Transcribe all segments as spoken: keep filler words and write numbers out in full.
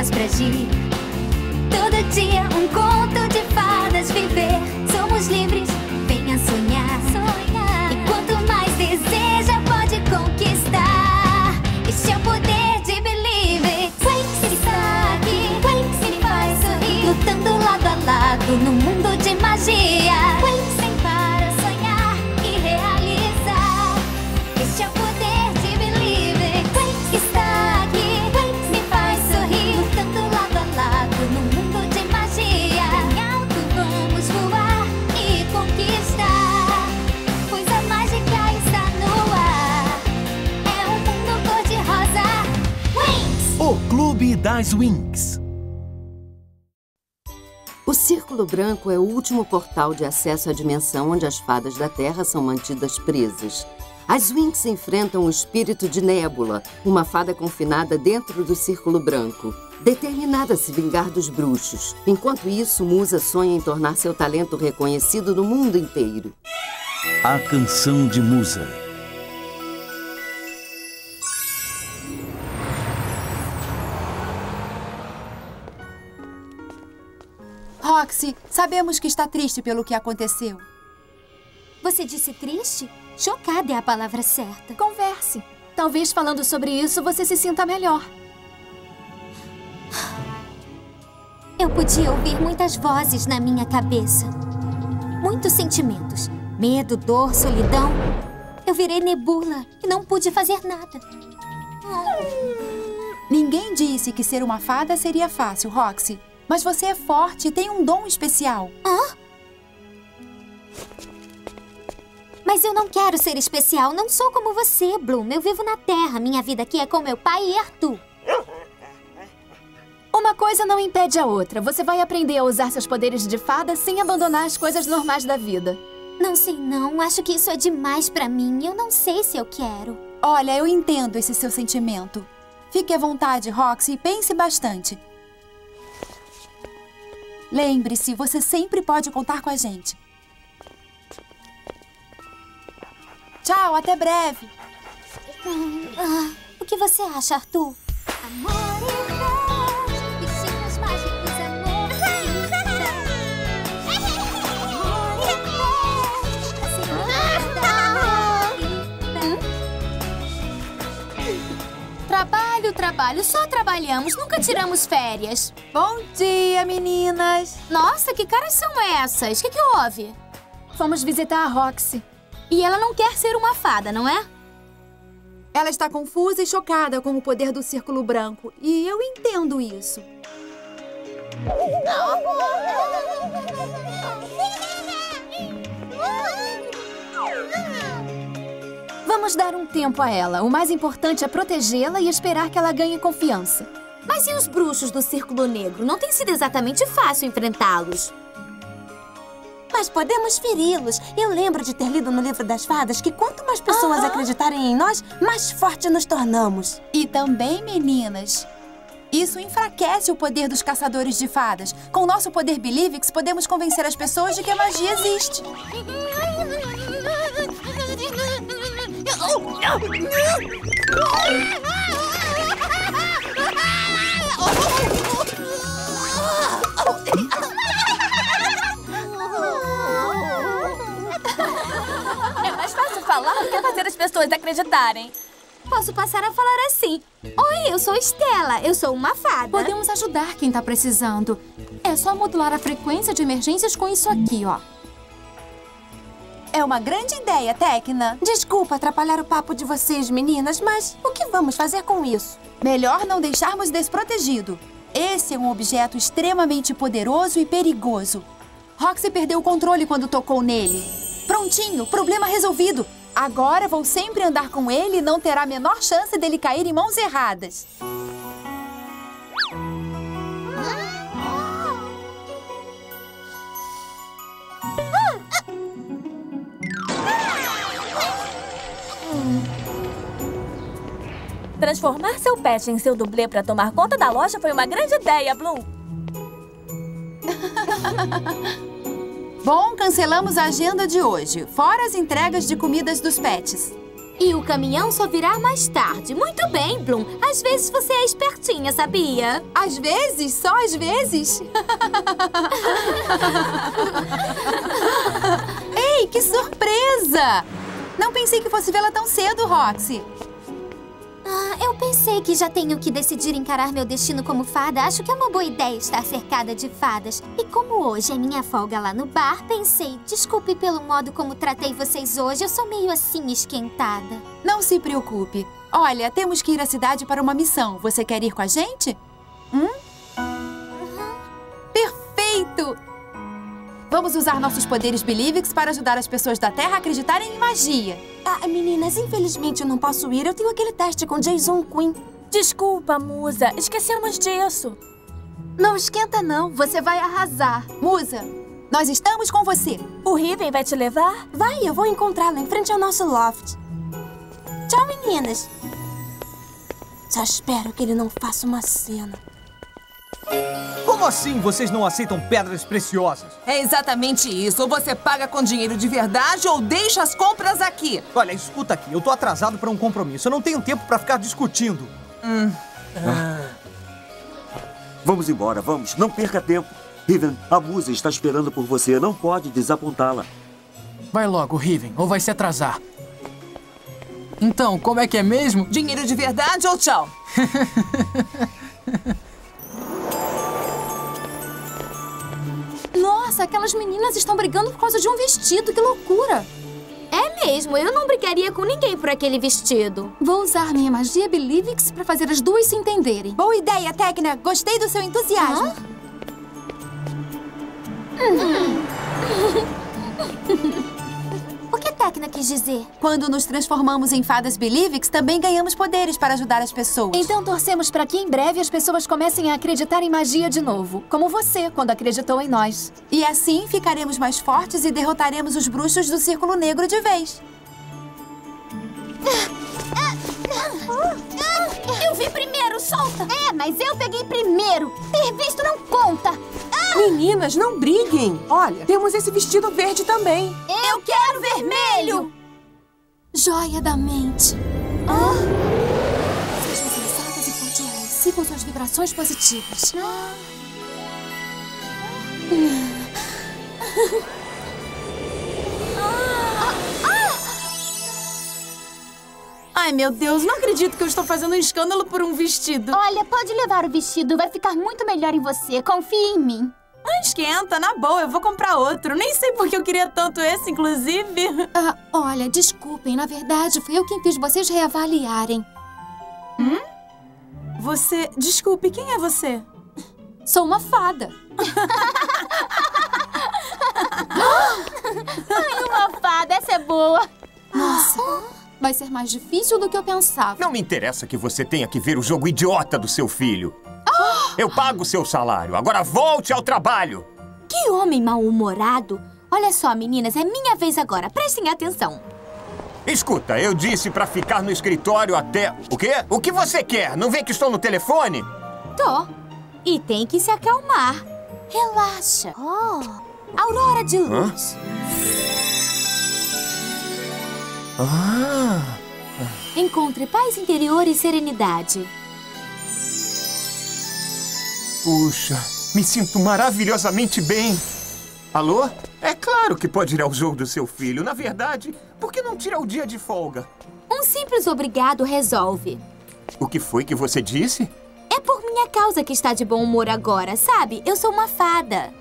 fadas pra agir. Todo dia um conto de fadas viver. Somos livres, venha sonhar, sonhar. E quanto mais deseja pode conquistar. Este é o poder de Believix. Winx, ele está aqui, Winx, ele faz sorrir. Lutando lado a lado no mundo de magia. Winx, sem para sonhar e realizar. Este é o poder de Believix. Winx está aqui, Winx, ele faz sorrir. Lutando lado a lado no mundo de magia. Em alto vamos voar e conquistar, pois a mágica está no ar. É um mundo cor de rosa. Winx! O Clube das Winx. O Círculo Branco é o último portal de acesso à dimensão onde as fadas da Terra são mantidas presas. As Winx enfrentam o espírito de Nébula, uma fada confinada dentro do Círculo Branco, determinada a se vingar dos bruxos. Enquanto isso, Musa sonha em tornar seu talento reconhecido no mundo inteiro. A Canção de Musa. Roxy, sabemos que está triste pelo que aconteceu. Você disse triste? Chocada é a palavra certa. Converse. Talvez falando sobre isso você se sinta melhor. Eu podia ouvir muitas vozes na minha cabeça. Muitos sentimentos. Medo, dor, solidão. Eu virei Nébula e não pude fazer nada. Hum. Ninguém disse que ser uma fada seria fácil, Roxy. Mas você é forte e tem um dom especial. Hã? Mas eu não quero ser especial. Não sou como você, Bloom. Eu vivo na Terra. Minha vida aqui é com meu pai e Arthur. Uma coisa não impede a outra. Você vai aprender a usar seus poderes de fada sem abandonar as coisas normais da vida. Não sei não. Acho que isso é demais pra mim. Eu não sei se eu quero. Olha, eu entendo esse seu sentimento. Fique à vontade, Roxy, e pense bastante. Lembre-se, você sempre pode contar com a gente. Tchau, até breve. Hum, ah, o que você acha, Arthur? Amor e paz, bichinhos mágicos, amor e paz. Amor e paz, a senhora. Trabalho, trabalho, só trabalhamos, nunca tiramos férias. Bom dia, meninas. Nossa, que caras são essas? O que que houve? Fomos visitar a Roxy. E ela não quer ser uma fada, não é? Ela está confusa e chocada com o poder do Círculo Branco. E eu entendo isso. Vamos dar um tempo a ela. O mais importante é protegê-la e esperar que ela ganhe confiança. Mas e os bruxos do Círculo Negro? Não tem sido exatamente fácil enfrentá-los. Mas podemos feri-los. Eu lembro de ter lido no Livro das Fadas que quanto mais pessoas uhum. acreditarem em nós, mais forte nos tornamos. E também, meninas, isso enfraquece o poder dos caçadores de fadas. Com nosso poder Believix, podemos convencer as pessoas de que a magia existe. Falar quer fazer as pessoas acreditarem. Posso passar a falar assim. Oi, eu sou Estela, eu sou uma fada. Podemos ajudar quem tá precisando. É só modular a frequência de emergências com isso aqui, ó. É uma grande ideia, Tecna. Desculpa atrapalhar o papo de vocês, meninas, mas o que vamos fazer com isso? Melhor não deixarmos desprotegido. Esse é um objeto extremamente poderoso e perigoso. Roxy perdeu o controle quando tocou nele. Prontinho, problema resolvido. Agora vou sempre andar com ele e não terá a menor chance dele cair em mãos erradas. Transformar seu pet em seu dublê para tomar conta da loja foi uma grande ideia, Bloom. Bom, cancelamos a agenda de hoje. Fora as entregas de comidas dos pets. E o caminhão só virá mais tarde. Muito bem, Bloom. Às vezes você é espertinha, sabia? Às vezes? Só às vezes? Ei, que surpresa! Não pensei que fosse vê-la tão cedo, Roxy. Ah, eu pensei que já tenho que decidir encarar meu destino como fada. Acho que é uma boa ideia estar cercada de fadas. E como hoje é minha folga lá no bar, pensei... Desculpe pelo modo como tratei vocês hoje. Eu sou meio assim esquentada. Não se preocupe. Olha, temos que ir à cidade para uma missão. Você quer ir com a gente? Hum? Uhum. Perfeito! Vamos usar nossos poderes Believix para ajudar as pessoas da Terra a acreditarem em magia. Ah, meninas, infelizmente eu não posso ir. Eu tenho aquele teste com Jason Quinn. Desculpa, Musa. Esquecemos disso. Não esquenta, não. Você vai arrasar. Musa, nós estamos com você. O Riven vai te levar? Vai, eu vou encontrá-la em frente ao nosso loft. Tchau, meninas. Só espero que ele não faça uma cena. Como assim vocês não aceitam pedras preciosas? É exatamente isso. Ou você paga com dinheiro de verdade ou deixa as compras aqui. Olha, escuta aqui. Eu tô atrasado pra um compromisso. Eu não tenho tempo pra ficar discutindo. Hum. Ah. Vamos embora, vamos. Não perca tempo. Riven, a Musa está esperando por você. Não pode desapontá-la. Vai logo, Riven, ou vai se atrasar. Então, como é que é mesmo? Dinheiro de verdade ou tchau? Nossa, aquelas meninas estão brigando por causa de um vestido, que loucura! É mesmo, eu não brigaria com ninguém por aquele vestido. Vou usar minha magia Believix para fazer as duas se entenderem. Boa ideia, Tecna! Gostei do seu entusiasmo. O que a Tecna quis dizer? Quando nos transformamos em fadas Believix, também ganhamos poderes para ajudar as pessoas. Então torcemos para que em breve as pessoas comecem a acreditar em magia de novo. Como você, quando acreditou em nós. E assim ficaremos mais fortes e derrotaremos os bruxos do Círculo Negro de vez. Eu vi primeiro, solta! É, mas eu peguei primeiro. Ter visto não conta. Meninas, não briguem. Olha, temos esse vestido verde também. Eu quero vermelho! Joia da mente. Ah. Sejam sensatas e cordiais. Sigam suas vibrações positivas. Ah. Ah. Ah. Ai, meu Deus, não acredito que eu estou fazendo um escândalo por um vestido. Olha, pode levar o vestido. Vai ficar muito melhor em você. Confie em mim. Não esquenta, na boa, eu vou comprar outro. Nem sei porque eu queria tanto esse, inclusive. Ah, olha, desculpem, na verdade fui eu quem fiz vocês reavaliarem. Hum? Você... Desculpe, quem é você? Sou uma fada. Ai, uma fada, essa é boa. Nossa, vai ser mais difícil do que eu pensava. Não me interessa que você tenha que ver o jogo idiota do seu filho. Eu pago o seu salário. Agora volte ao trabalho. Que homem mal-humorado. Olha só, meninas, é minha vez agora. Prestem atenção. Escuta, eu disse pra ficar no escritório até... O quê? O que você quer? Não vê que estou no telefone? Tô. E tem que se acalmar. Relaxa. Oh. Aurora de luz. Hã? Ah. Encontre paz interior e serenidade. Puxa, me sinto maravilhosamente bem. Alô? É claro que pode ir ao jogo do seu filho. Na verdade, por que não tirar o dia de folga? Um simples obrigado resolve. O que foi que você disse? É por minha causa que está de bom humor agora, sabe? Eu sou uma fada.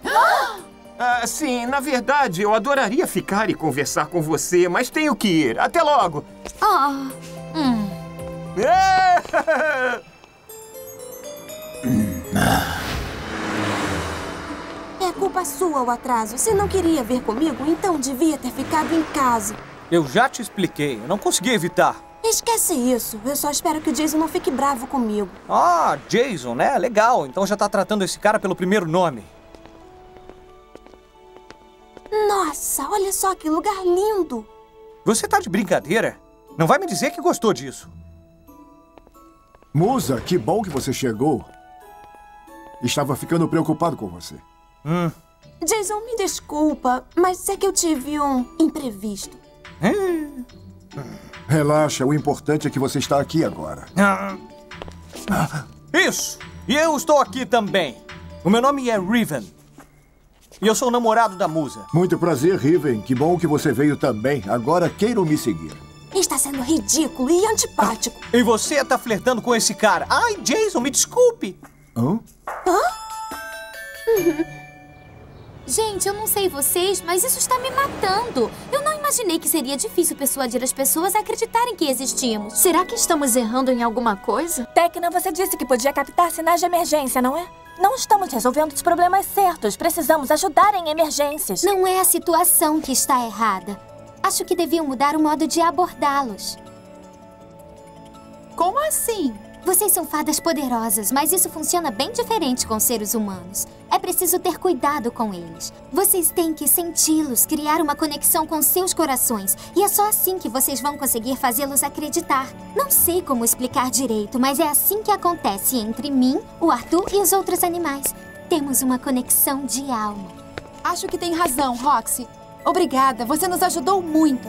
Ah, sim, na verdade, eu adoraria ficar e conversar com você, mas tenho que ir. Até logo. Ah. Oh. Hum. É culpa sua o atraso. Se não queria vir comigo, então devia ter ficado em casa. Eu já te expliquei, eu não consegui evitar. Esquece isso, eu só espero que o Jason não fique bravo comigo. Ah, Jason, né? Legal, então já tá tratando esse cara pelo primeiro nome. Nossa, olha só que lugar lindo. Você tá de brincadeira? Não vai me dizer que gostou disso. Musa, que bom que você chegou. Estava ficando preocupado com você. Hum. Jason, me desculpa, mas é que eu tive um imprevisto. Hum. Relaxa, o importante é que você está aqui agora. Ah. Ah. Isso! E eu estou aqui também. O meu nome é Riven. E eu sou o namorado da Musa. Muito prazer, Riven. Que bom que você veio também. Agora queiram me seguir. Está sendo ridículo e antipático. Ah. E você está flertando com esse cara. Ai, Jason, me desculpe. Hã? Hã? Gente, eu não sei vocês, mas isso está me matando. Eu não imaginei que seria difícil persuadir as pessoas a acreditarem que existimos. Será que estamos errando em alguma coisa? Tecna, você disse que podia captar sinais de emergência, não é? Não estamos resolvendo os problemas certos. Precisamos ajudar em emergências. Não é a situação que está errada. Acho que deviam mudar o modo de abordá-los. Como assim? Vocês são fadas poderosas, mas isso funciona bem diferente com seres humanos. É preciso ter cuidado com eles. Vocês têm que senti-los, criar uma conexão com seus corações. E é só assim que vocês vão conseguir fazê-los acreditar. Não sei como explicar direito, mas é assim que acontece entre mim, o Arthur e os outros animais. Temos uma conexão de alma. Acho que tem razão, Roxy. Obrigada, você nos ajudou muito.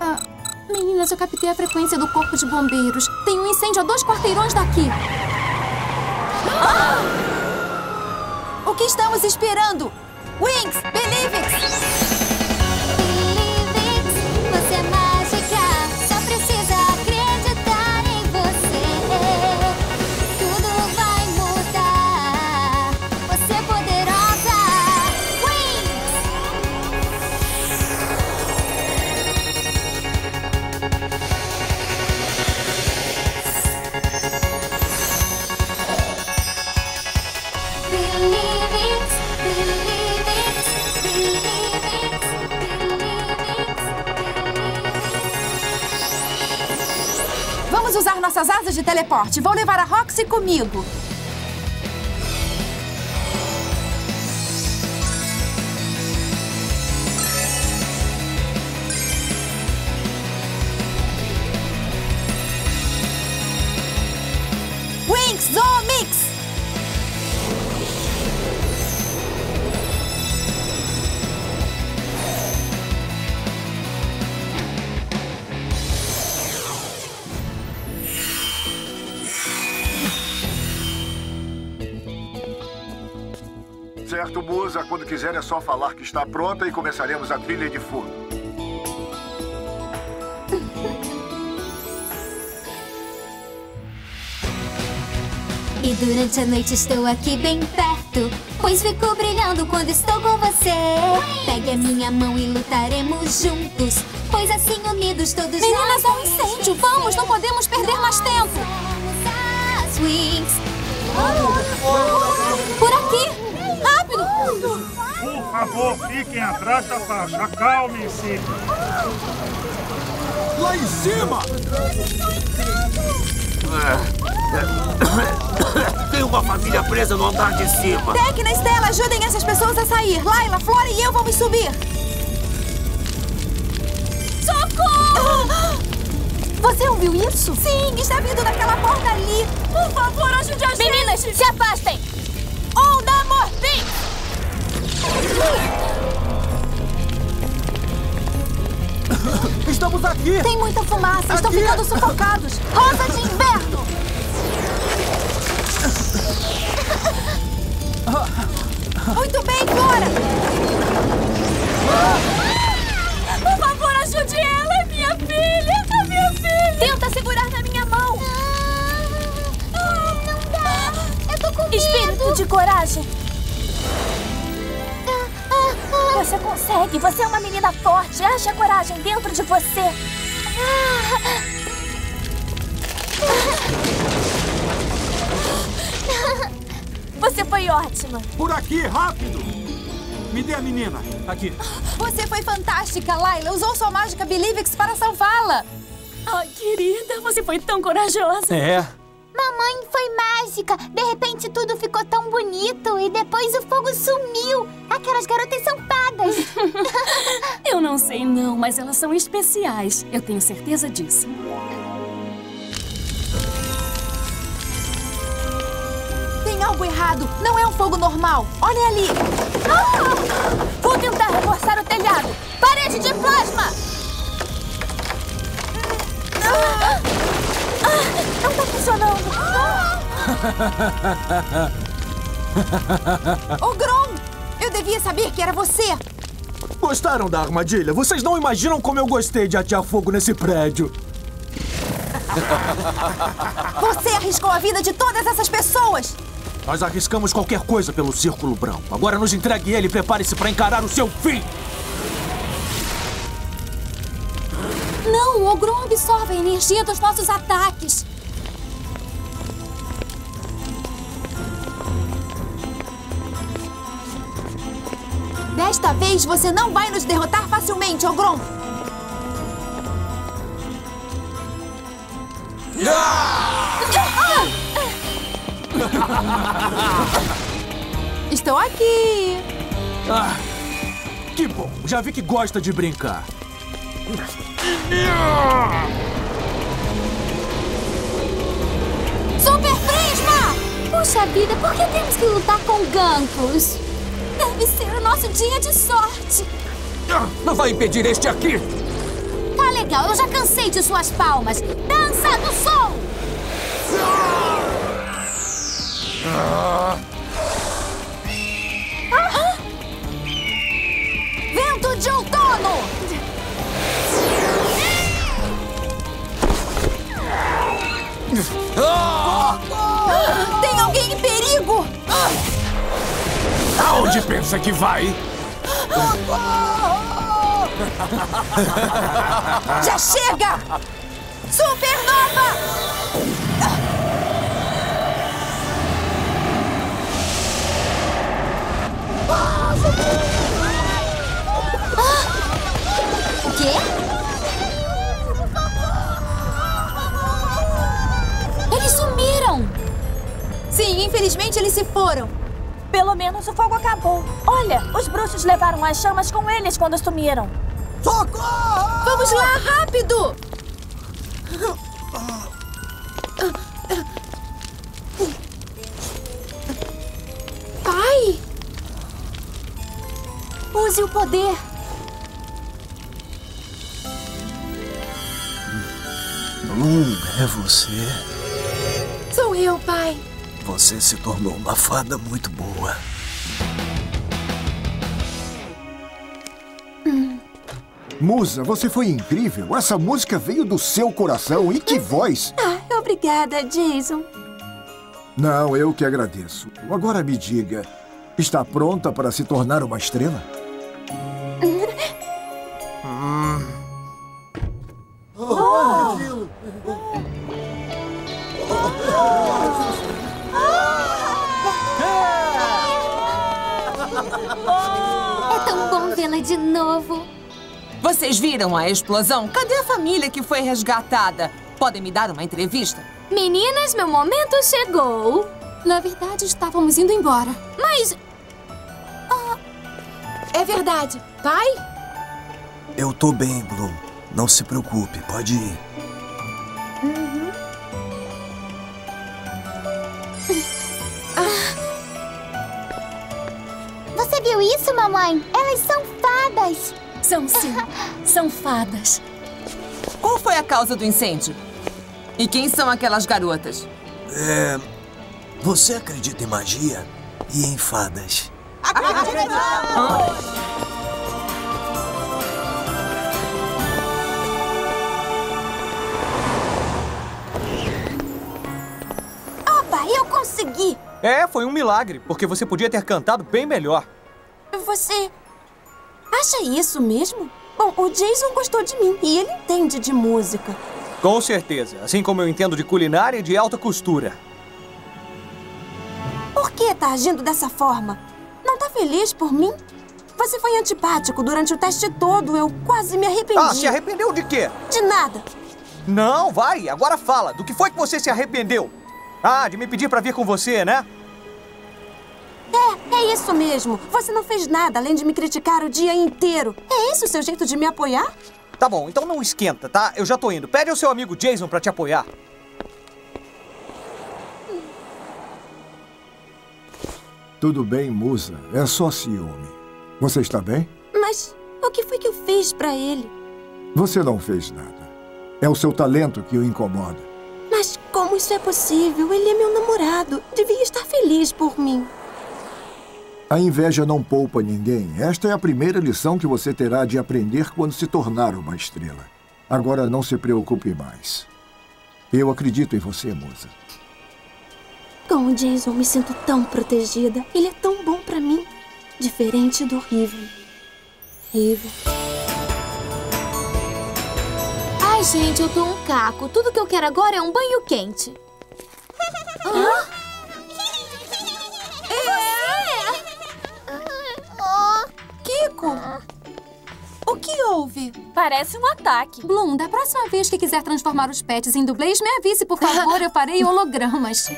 Ah... Meninas, eu captei a frequência do corpo de bombeiros. Tem um incêndio a dois quarteirões daqui. Ah! O que estamos esperando? Winx, Believix! Believix, você é mágica. Só precisa acreditar em você. Tudo vai mudar. Você é poderosa. Winx! Vamos usar nossas asas de teleporte. Vou levar a Roxy comigo. Winx, Mix! Certo, Musa. Quando quiser é só falar que está pronta e começaremos a trilha de fundo. E durante a noite estou aqui bem perto, pois fico brilhando quando estou com você. Pegue a minha mão e lutaremos juntos, pois assim unidos todos nós. Meninas, há um incêndio! Vamos! Não podemos perder mais tempo! As Winx. Por aqui! Rápido! Por favor, fiquem atrás da faixa. Acalmem-se! Lá em cima! Tem uma família presa no andar de cima. Tecna, Estela, ajudem essas pessoas a sair. Layla, Flora e eu vamos subir. Socorro! Você ouviu isso? Sim, está vindo daquela porta ali. Por favor, ajude a gente. Meninas, se afastem. Onda Morfim! Estamos aqui! Tem muita fumaça, estão ficando sufocados! Rosa de inverno! Muito bem, Flora! Ah! Por favor, ajude ela! É minha filha! É minha filha! Tenta segurar na minha mão! Ah, não dá! Eu tô com medo! Espírito de coragem! Você consegue! Você é uma menina forte! Ache a coragem dentro de você! Você foi ótima! Por aqui, rápido! Me dê a menina! Aqui! Você foi fantástica, Layla! Usou sua mágica Believix para salvá-la! Ai, querida! Você foi tão corajosa! É! Mamãe foi mágica! De repente tudo ficou tão bonito e depois o fogo sumiu! Aquelas garotas são fadas! Eu não sei não, mas elas são especiais. Eu tenho certeza disso. Tem algo errado! Não é um fogo normal! Olha ali! Ah! Vou tentar reforçar o telhado! Parede de plasma! Ah, não tá funcionando. Ô, Grom, eu devia saber que era você. Gostaram da armadilha? Vocês não imaginam como eu gostei de atear fogo nesse prédio. Você arriscou a vida de todas essas pessoas. Nós arriscamos qualquer coisa pelo Círculo Branco. Agora nos entregue ele e prepare-se para encarar o seu fim. Não, o Ogron absorve a energia dos nossos ataques. Desta vez você não vai nos derrotar facilmente, Ogron. Estou aqui. Ah, que bom, já vi que gosta de brincar. Super Prisma! Puxa vida, por que temos que lutar com Gankos? Deve ser o nosso dia de sorte. Não vai impedir este aqui. Tá legal, eu já cansei de suas palmas. Dança do som! Ah. Ah. Vento de outono! Tem alguém em perigo! Aonde pensa que vai? Já chega! Supernova! Ah, o quê? Eles sumiram! Sim, infelizmente eles se foram. Pelo menos o fogo acabou. Olha, os bruxos levaram as chamas com eles quando sumiram. Socorro! Vamos lá, rápido! Pai! Use o poder. Bloom, é você? Sou eu, pai. Você se tornou uma fada muito boa. Hum. Musa, você foi incrível. Essa música veio do seu coração. E que voz! Ah, obrigada, Jason. Não, eu que agradeço. Agora me diga, está pronta para se tornar uma estrela? hum. oh. Oh. Oh. É tão bom vê-la de novo. Vocês viram a explosão? Cadê a família que foi resgatada? Podem me dar uma entrevista? Meninas, meu momento chegou. Na verdade, estávamos indo embora. Mas... Ah... É verdade. Pai? Eu tô bem, Bloom. Não se preocupe, pode ir. Uhum. Você viu isso, mamãe? Elas são fadas. São sim, são fadas. Qual foi a causa do incêndio? E quem são aquelas garotas? É... Você acredita em magia e em fadas? Acreditamos! Ah? Eu consegui! É, foi um milagre, porque você podia ter cantado bem melhor. Você... acha isso mesmo? Bom, o Jason gostou de mim e ele entende de música. Com certeza, assim como eu entendo de culinária e de alta costura. Por que tá agindo dessa forma? Não tá feliz por mim? Você foi antipático durante o teste todo, eu quase me arrependi. Ah, se arrependeu de quê? De nada. Não, vai, agora fala, do que foi que você se arrependeu? Ah, de me pedir pra vir com você, né? É, é isso mesmo. Você não fez nada além de me criticar o dia inteiro. É esse o seu jeito de me apoiar? Tá bom, então não esquenta, tá? Eu já tô indo. Pede ao seu amigo Jason pra te apoiar. Tudo bem, Musa. É só ciúme. Você está bem? Mas o que foi que eu fiz pra ele? Você não fez nada. É o seu talento que o incomoda. Mas como isso é possível? Ele é meu namorado. Devia estar feliz por mim. A inveja não poupa ninguém. Esta é a primeira lição que você terá de aprender quando se tornar uma estrela. Agora não se preocupe mais. Eu acredito em você, Musa. Com o Jason, me sinto tão protegida. Ele é tão bom pra mim. Diferente do Riven. Riven. Ai, gente, eu tô um caco. Tudo que eu quero agora é um banho quente. Hã? É? Kiko? O que houve? Parece um ataque. Bloom, da próxima vez que quiser transformar os pets em dublês, me avise, por favor. Eu farei hologramas.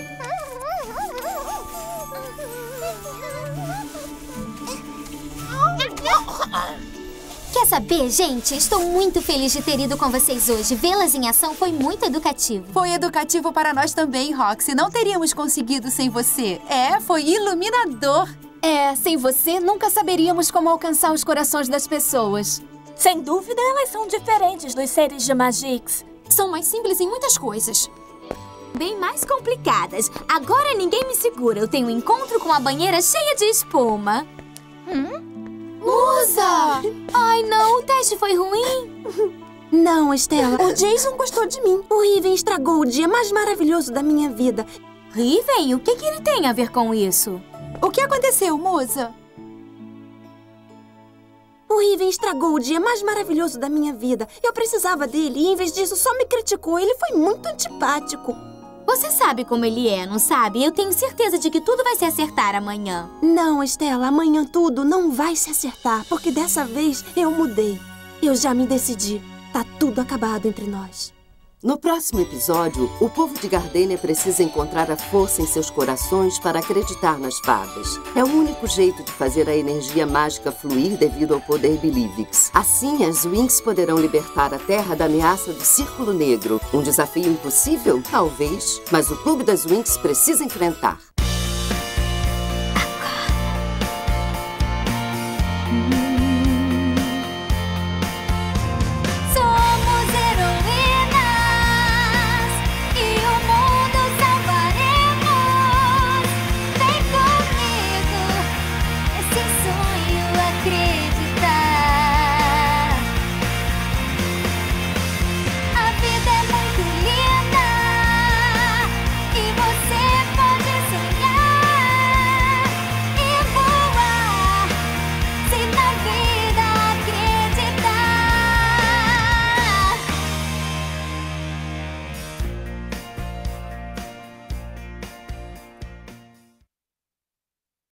Quer saber, gente? Estou muito feliz de ter ido com vocês hoje. Vê-las em ação foi muito educativo. Foi educativo para nós também, Roxy. Não teríamos conseguido sem você. É, foi iluminador. É, sem você, nunca saberíamos como alcançar os corações das pessoas. Sem dúvida, elas são diferentes dos seres de Magix. São mais simples em muitas coisas. Bem mais complicadas. Agora ninguém me segura. Eu tenho um encontro com a banheira cheia de espuma. Hum? Musa! Ai, não, o teste foi ruim. Não, Estela. O Jason gostou de mim. O Riven estragou o dia mais maravilhoso da minha vida. Riven? O que, que ele tem a ver com isso? O que aconteceu, Musa? O Riven estragou o dia mais maravilhoso da minha vida. Eu precisava dele e, em vez disso, só me criticou. Ele foi muito antipático. Você sabe como ele é, não sabe? Eu tenho certeza de que tudo vai se acertar amanhã. Não, Estela, amanhã tudo não vai se acertar, porque dessa vez eu mudei. Eu já me decidi. Tá tudo acabado entre nós. No próximo episódio, o povo de Gardenia precisa encontrar a força em seus corações para acreditar nas fadas. É o único jeito de fazer a energia mágica fluir devido ao poder Believix. Assim, as Winx poderão libertar a Terra da ameaça do Círculo Negro. Um desafio impossível? Talvez, mas o Clube das Winx precisa enfrentar.